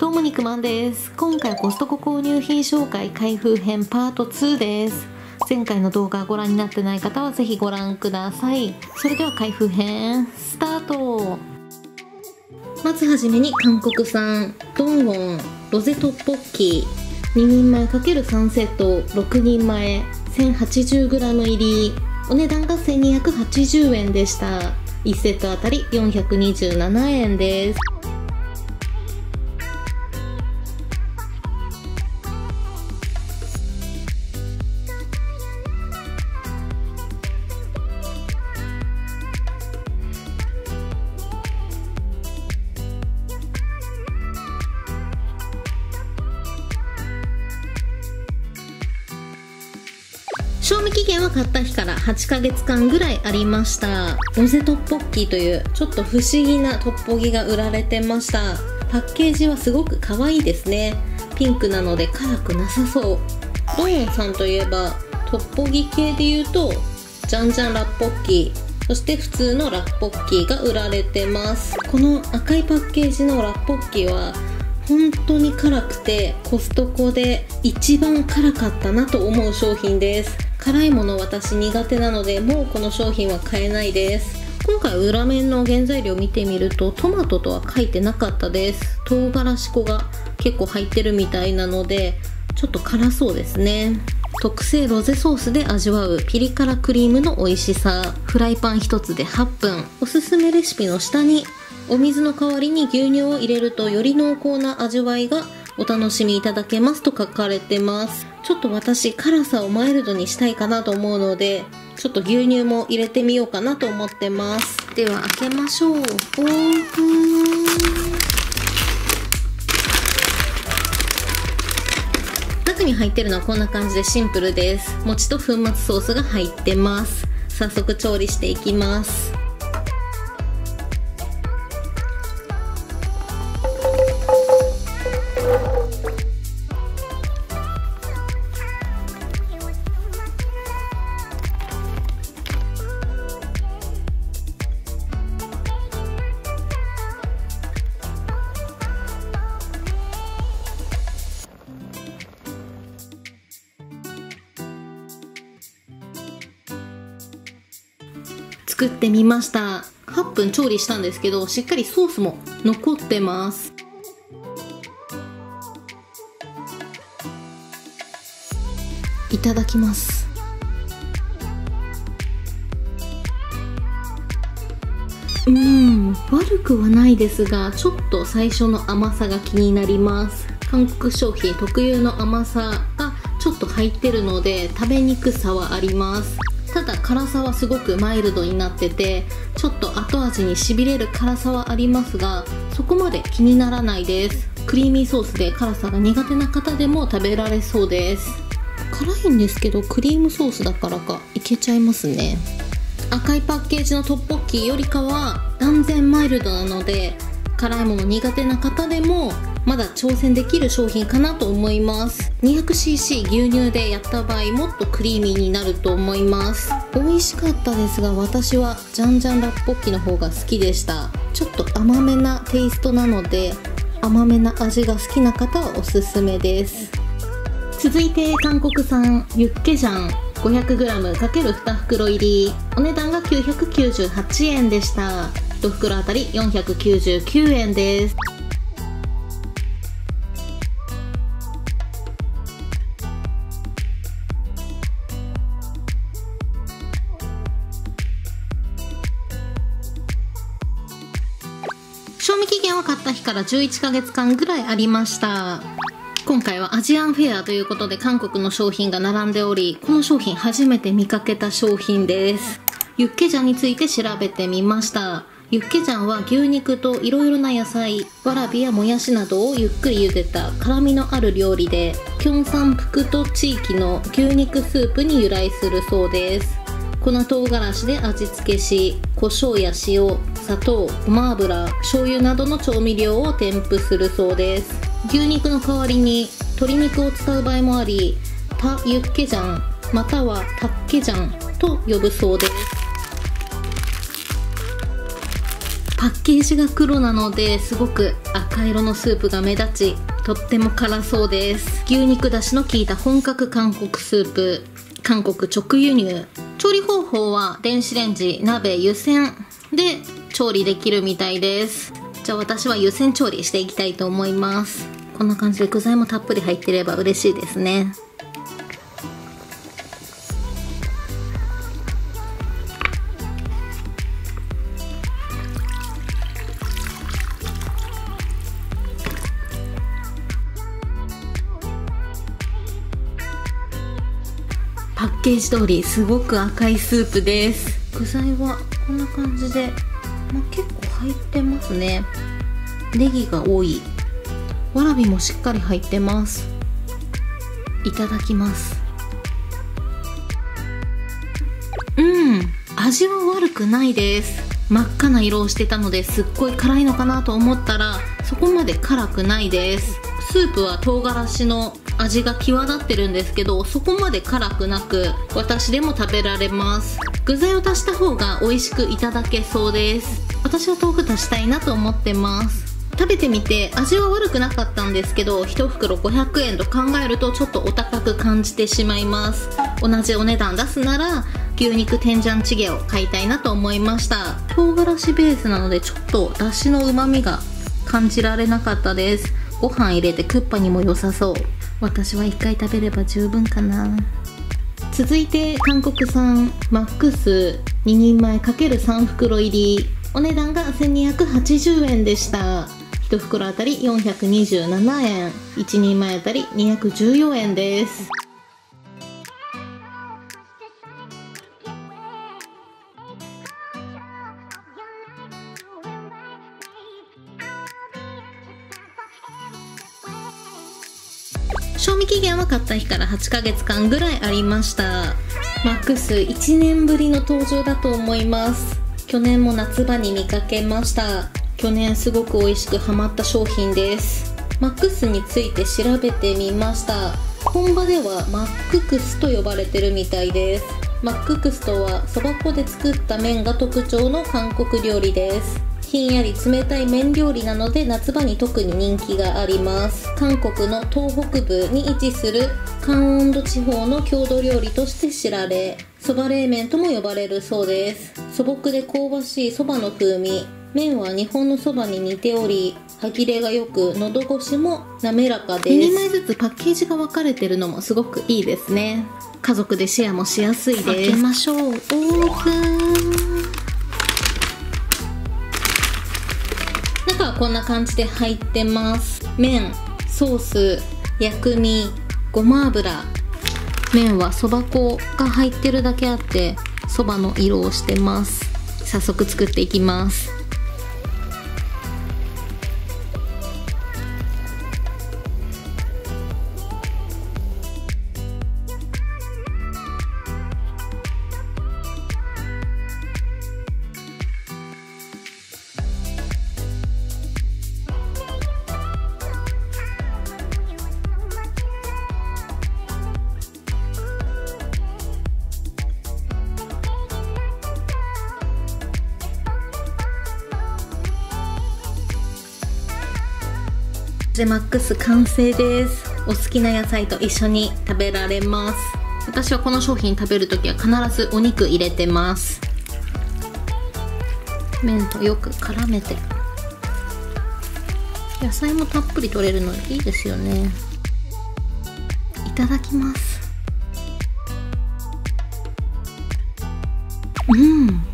どうも肉まんです。今回コストコ購入品紹介開封編パート2です。前回の動画ご覧になってない方はぜひご覧ください。それでは開封編スタート。まずはじめに韓国産ドンウォンロゼトッポッキ2人前 ×3 セット6人前 1080g 入り、お値段が1280円でした。1セットあたり427円です。賞味期限は買った日から8ヶ月間ぐらいありました。ロゼトッポッキというちょっと不思議なトッポギが売られてました。パッケージはすごく可愛いですね。ピンクなので辛くなさそう。ドンウォンさんといえばトッポギ系でいうとジャンジャンラッポッキ、そして普通のラッポッキが売られてます。この赤いパッケージのラッポッキは本当に辛くて、コストコで一番辛かったなと思う商品です。辛いもの私苦手なので、もうこの商品は買えないです。今回裏面の原材料見てみるとトマトとは書いてなかったです。唐辛子粉が結構入ってるみたいなのでちょっと辛そうですね。特製ロゼソースで味わうピリ辛クリームの美味しさ。フライパン1つで8分。おすすめレシピの下にお水の代わりに牛乳を入れるとより濃厚な味わいがお楽しみいただけますと書かれてます。ちょっと私辛さをマイルドにしたいかなと思うので、ちょっと牛乳も入れてみようかなと思ってます。では開けましょう。オープン。中に入ってるのはこんな感じでシンプルです。餅と粉末ソースが入ってます。早速調理していきます。作ってみました。8分調理したんですけど、しっかりソースも残ってます。いただきます。悪くはないですが、ちょっと最初の甘さが気になります。韓国商品特有の甘さがちょっと入ってるので食べにくさはあります。ただ辛さはすごくマイルドになってて、ちょっと後味にしびれる辛さはありますが、そこまで気にならないです。クリーミーソースで辛さが苦手な方でも食べられそうです。辛いんですけどクリームソースだからかいけちゃいますね。赤いパッケージのトッポッキよりかは断然マイルドなので、辛いもの苦手な方でもまだ挑戦できる商品かなと思います。 200cc 牛乳でやった場合もっとクリーミーになると思います。美味しかったですが、私はジャンジャンラッポッキの方が好きでした。ちょっと甘めなテイストなので、甘めな味が好きな方はおすすめです。続いて韓国産ユッケジャン 500g×2 袋入り、お値段が998円でした。1袋あたり499円です。賞味期限は買った日から11ヶ月間ぐらいありました。今回はアジアンフェアということで韓国の商品が並んでおり、この商品初めて見かけた商品です。ユッケジャンについて調べてみました。ユッケジャンは牛肉といろいろな野菜、わらびやもやしなどをゆっくり茹でた辛みのある料理で、キョンサンプクト地域の牛肉スープに由来するそうです。粉唐辛子で味付けし、胡椒や塩、砂糖、ごま油、醤油などの調味料を添付するそうです。牛肉の代わりに鶏肉を使う場合もあり、タユッケジャンまたはタッケジャンと呼ぶそうです。パッケージが黒なのですごく赤色のスープが目立ち、とっても辛そうです。牛肉だしの効いた本格韓国スープ、韓国直輸入。調理方法は電子レンジ、鍋、湯煎で調理できるみたいです。じゃあ私は湯煎調理していきたいと思います。こんな感じで具材もたっぷり入ってれば嬉しいですね。パッケージ通りすごく赤いスープです。具材はこんな感じで、結構入ってますね。ネギが多い。わらびもしっかり入ってます。いただきます。味は悪くないです。真っ赤な色をしてたのですっごい辛いのかなと思ったら、そこまで辛くないです。スープは唐辛子の味が際立ってるんですけど、そこまで辛くなく私でも食べられます。具材を足した方が美味しくいただけそうです。私は豆腐足したいなと思ってます。食べてみて味は悪くなかったんですけど、1袋500円と考えるとちょっとお高く感じてしまいます。同じお値段出すなら牛肉天ジャンチゲを買いたいなと思いました。唐辛子ベースなのでちょっとだしの旨味が感じられなかったです。ご飯入れてクッパにも良さそう。私は1回食べれば十分かな。続いて韓国産マックス2人前 ×3 袋入り、お値段が1280円でした。1袋あたり427円、1人前あたり214円です。賞味期限は買った日から8ヶ月間ぐらいありました。マックス1年ぶりの登場だと思います。去年も夏場に見かけました。去年すごく美味しくハマった商品です。マックスについて調べてみました。本場ではマッククスと呼ばれてるみたいです。マッククスとはそば粉で作った麺が特徴の韓国料理です。ひんやり冷たい麺料理なので夏場に特に人気があります。韓国の東北部に位置する江温道地方の郷土料理として知られ、そば冷麺とも呼ばれるそうです。素朴で香ばしいそばの風味、麺は日本のそばに似ており歯切れがよく喉越しも滑らかです。2人前ずつパッケージが分かれてるのもすごくいいですね。家族でシェアもしやすいです。開けましょう。オープン。こんな感じで入ってます。麺、ソース、薬味、ごま油。麺はそば粉が入ってるだけあって、そばの色をしてます。早速作っていきます。マックス完成です。お好きな野菜と一緒に食べられます。私はこの商品食べるときは必ずお肉入れてます。麺とよく絡めて、野菜もたっぷり取れるのいいですよね。いただきます。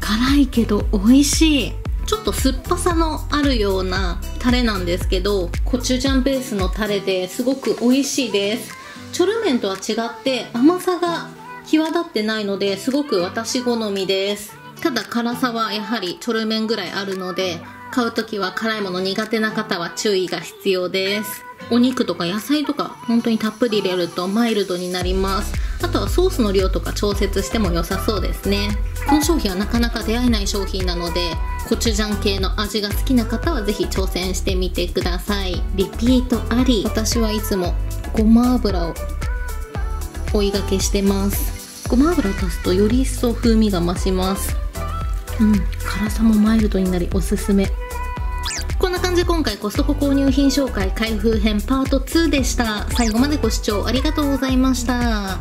辛いけど美味しい。ちょっと酸っぱさのあるようなタレなんですけど、コチュジャンベースのタレですごく美味しいです。チョルメンとは違って甘さが際立ってないのですごく私好みです。ただ辛さはやはりチョルメンぐらいあるので、買う時は辛いもの苦手な方は注意が必要です。お肉とか野菜とか本当にたっぷり入れるとマイルドになります。あとはソースの量とか調節しても良さそうですね。この商品はなかなか出会えない商品なので、コチュジャン系の味が好きな方はぜひ挑戦してみてください。リピートあり。私はいつもごま油を追いがけしてます。ごま油を足すとより一層風味が増します。辛さもマイルドになりおすすめ。こんな感じで今回コストコ購入品紹介開封編パート2でした。最後までご視聴ありがとうございました。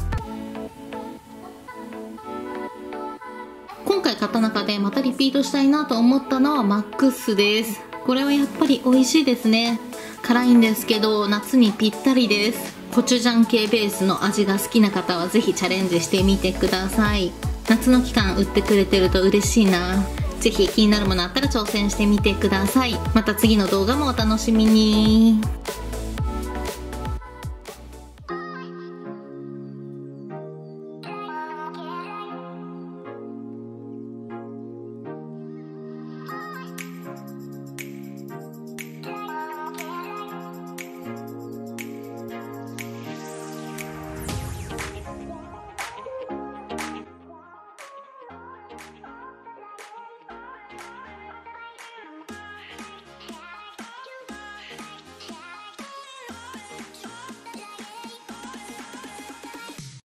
今回買った中でまたリピートしたいなと思ったのはマックスです。これはやっぱり美味しいですね。辛いんですけど夏にぴったりです。コチュジャン系ベースの味が好きな方はぜひチャレンジしてみてください。夏の期間売ってくれてると嬉しいな。ぜひ気になるものあったら挑戦してみてください。また次の動画もお楽しみに。